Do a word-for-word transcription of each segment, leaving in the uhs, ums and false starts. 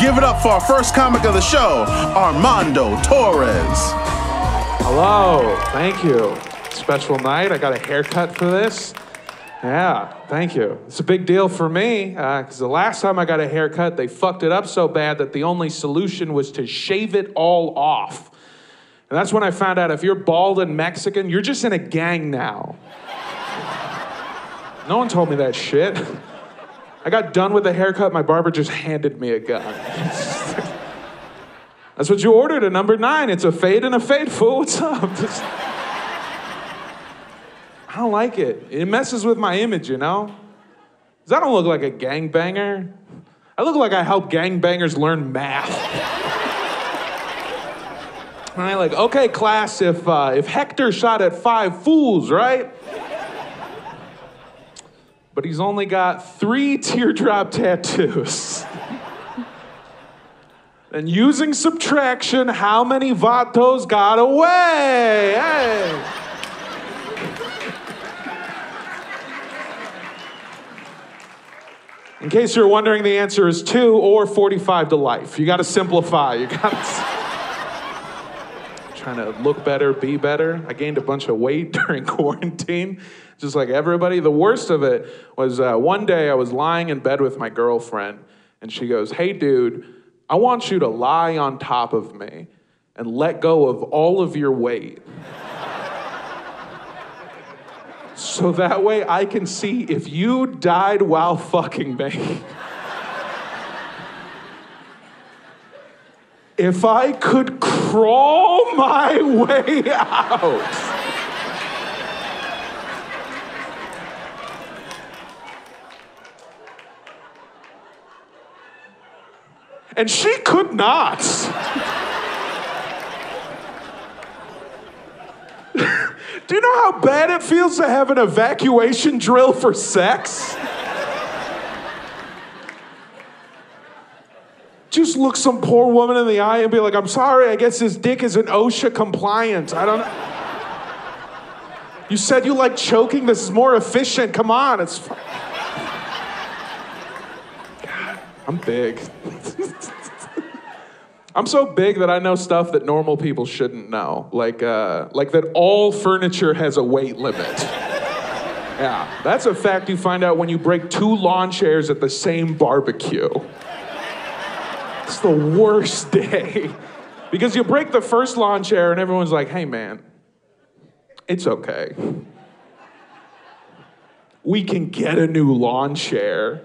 Give it up for our first comic of the show, Armando Torres. Hello, thank you. Special night, I got a haircut for this. Yeah, thank you. It's a big deal for me, because uh, the last time I got a haircut, they fucked it up so bad that the only solution was to shave it all off. And that's when I found out if you're bald and Mexican, you're just in a gang now. No one told me that shit. I got done with the haircut, my barber just handed me a gun. That's what you ordered at number nine. It's a fade and a fade, fool, what's up? Just... I don't like it. It messes with my image, you know? Because I don't look like a gangbanger. I look like I help gangbangers learn math. And I'm like, okay, class, if, uh, if Hector shot at five fools, right? But he's only got three teardrop tattoos. And using subtraction, how many vatos got away? Hey! In case you're wondering, the answer is two or forty-five to life. You gotta simplify, you gotta... I'm trying to look better, be better. I gained a bunch of weight during quarantine, just like everybody. The worst of it was uh, one day I was lying in bed with my girlfriend, and she goes, hey dude, I want you to lie on top of me and let go of all of your weight. So that way I can see if you died while fucking me. If I could crawl my way out. And she could not. Do you know how bad it feels to have an evacuation drill for sex? Just look some poor woman in the eye and be like, I'm sorry, I guess his dick isn't OSHA compliant. I don't know. You said you like choking, this is more efficient. Come on, it's fine. God, I'm big. I'm so big that I know stuff that normal people shouldn't know. Like, uh, like that all furniture has a weight limit. Yeah, that's a fact you find out when you break two lawn chairs at the same barbecue. It's the worst day. Because you break the first lawn chair and everyone's like, hey man, it's okay. We can get a new lawn chair.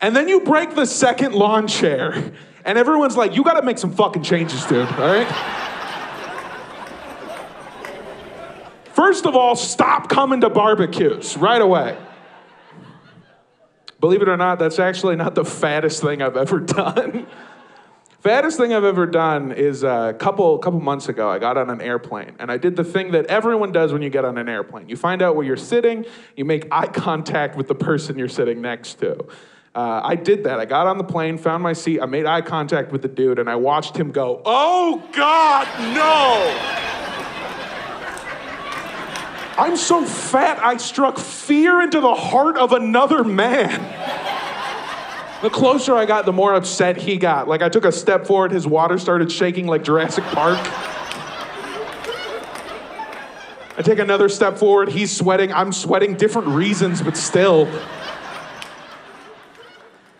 And then you break the second lawn chair. And everyone's like, you gotta make some fucking changes, dude, all right? First of all, stop coming to barbecues right away. Believe it or not, that's actually not the fattest thing I've ever done. Fattest thing I've ever done is a couple, couple months ago, I got on an airplane and I did the thing that everyone does when you get on an airplane. You find out where you're sitting, you make eye contact with the person you're sitting next to. Uh, I did that. I got on the plane, found my seat, I made eye contact with the dude, and I watched him go, oh God, no! I'm so fat, I struck fear into the heart of another man. The closer I got, the more upset he got. Like, I took a step forward, his water started shaking like Jurassic Park. I take another step forward, he's sweating, I'm sweating, different reasons, but still.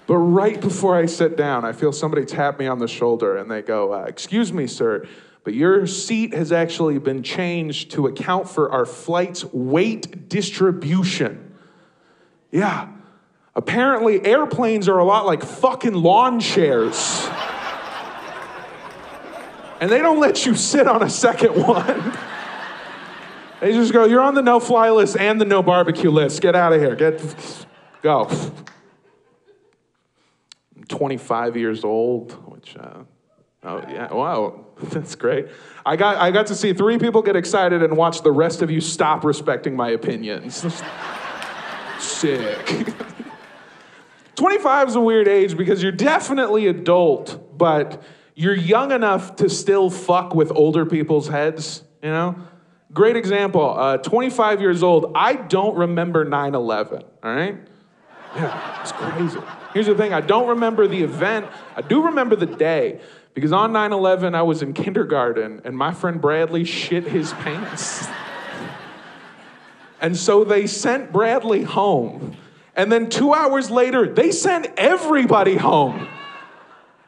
But right before I sit down, I feel somebody tap me on the shoulder and they go, uh, excuse me, sir, but your seat has actually been changed to account for our flight's weight distribution. Yeah, apparently airplanes are a lot like fucking lawn chairs. And they don't let you sit on a second one. They just go, you're on the no-fly list and the no barbecue list. Get out of here, get, go. twenty-five years old, which, uh, oh yeah, wow, that's great. I got, I got to see three people get excited and watch the rest of you stop respecting my opinions. Sick. twenty-five is a weird age because you're definitely adult, but you're young enough to still fuck with older people's heads, you know? Great example, uh, twenty-five years old, I don't remember nine eleven, all right? Yeah, it's crazy. Here's the thing, I don't remember the event. I do remember the day, because on nine eleven, I was in kindergarten, and my friend Bradley shit his pants. And so they sent Bradley home. And then two hours later, they sent everybody home.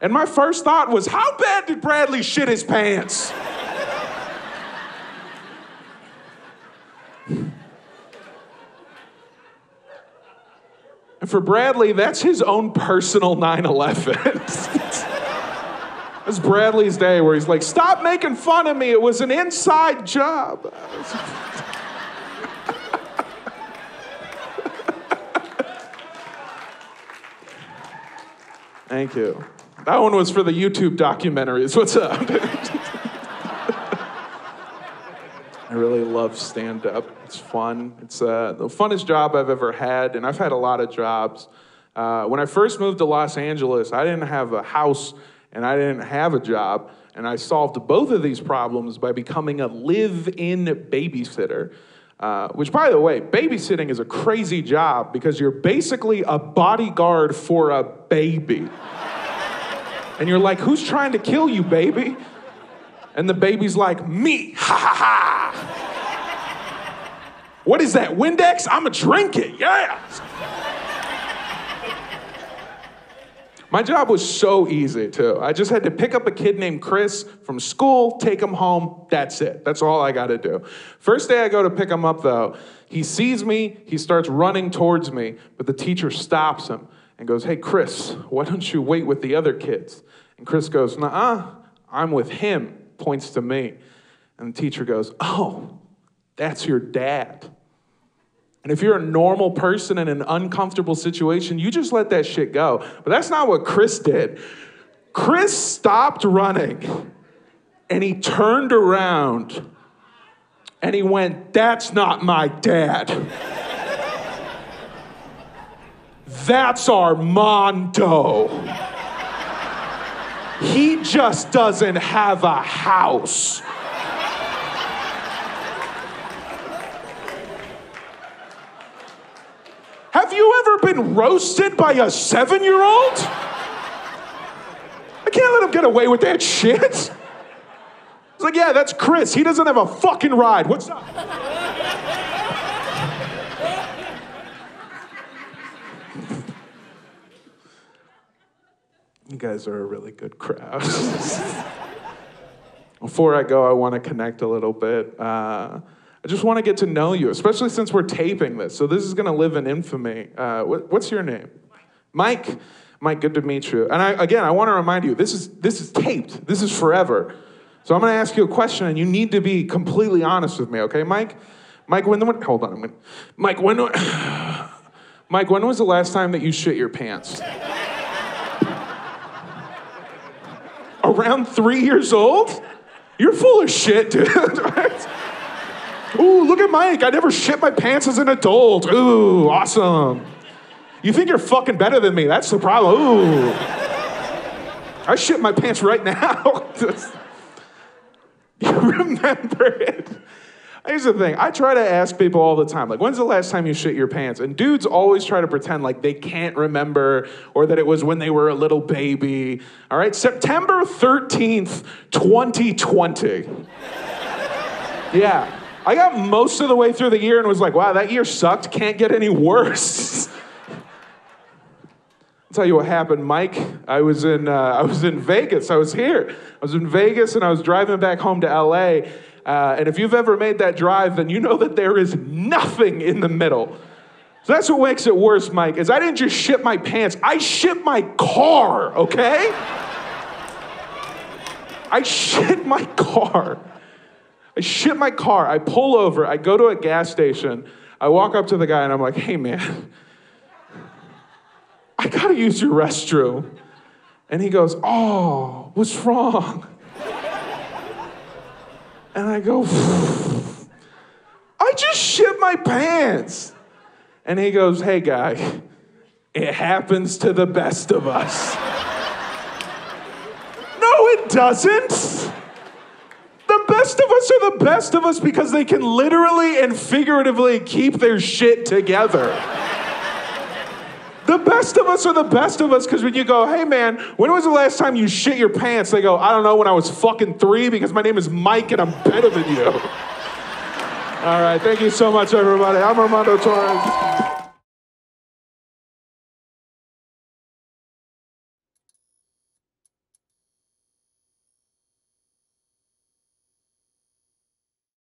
And my first thought was, how bad did Bradley shit his pants? And for Bradley, that's his own personal nine eleven. That's Bradley's day where he's like, stop making fun of me, it was an inside job. Thank you. That one was for the YouTube documentaries. What's up? I really love stand-up. It's fun. It's uh, the funnest job I've ever had, and I've had a lot of jobs. Uh, when I first moved to Los Angeles, I didn't have a house, and I didn't have a job, and I solved both of these problems by becoming a live-in babysitter. Uh, which, by the way, babysitting is a crazy job because you're basically a bodyguard for a baby. And you're like, who's trying to kill you, baby? And the baby's like, me, ha ha ha. What is that, Windex? I'ma drink it, yeah. My job was so easy, too. I just had to pick up a kid named Chris from school, take him home, that's it. That's all I gotta do. First day I go to pick him up, though, he sees me, he starts running towards me, but the teacher stops him and goes, hey, Chris, why don't you wait with the other kids? And Chris goes, nuh-uh, I'm with him, points to me. And the teacher goes, oh, that's your dad. And if you're a normal person in an uncomfortable situation, you just let that shit go. But that's not what Chris did. Chris stopped running and he turned around and he went, that's not my dad. That's Armando. He just doesn't have a house. Have you ever been roasted by a seven-year-old? I can't let him get away with that shit. It's like, yeah, that's Chris. He doesn't have a fucking ride. What's up? You guys are a really good crowd. Before I go, I want to connect a little bit. Uh, I just want to get to know you, especially since we're taping this. So this is going to live in infamy. Uh, what, what's your name? Mike. Mike. Mike, good to meet you. And I, again, I want to remind you, this is, this is taped. This is forever. So I'm going to ask you a question, and you need to be completely honest with me, okay, Mike? Mike, when the... Hold on. I'm gonna, Mike, when... Mike, when was the last time that you shit your pants? Around three years old? You're full of shit, dude. Right? Ooh, look at Mike, I never shit my pants as an adult. Ooh, awesome. You think you're fucking better than me, that's the problem. Ooh. I shit my pants right now. You remember it. Here's the thing, I try to ask people all the time, like, when's the last time you shit your pants? And dudes always try to pretend like they can't remember or that it was when they were a little baby. All right, September thirteenth, twenty twenty. Yeah. I got most of the way through the year and was like, wow, that year sucked, can't get any worse. I'll tell you what happened, Mike. I was in, uh, I was in Vegas, I was here. I was in Vegas and I was driving back home to L A. Uh, and if you've ever made that drive, then you know that there is nothing in the middle. So that's what makes it worse, Mike, is I didn't just shit my pants, I shit my car, okay? I shit my car. I shit my car, I pull over, I go to a gas station, I walk up to the guy and I'm like, hey man, I gotta use your restroom. And he goes, oh, what's wrong? And I go, I just shit my pants. And he goes, hey guy, it happens to the best of us. No, it doesn't. The best of us are the best of us because they can literally and figuratively keep their shit together. The best of us are the best of us, because when you go, hey man, when was the last time you shit your pants? They go, I don't know, when I was fucking three, because my name is Mike and I'm better than you. All right, thank you so much, everybody. I'm Armando Torres.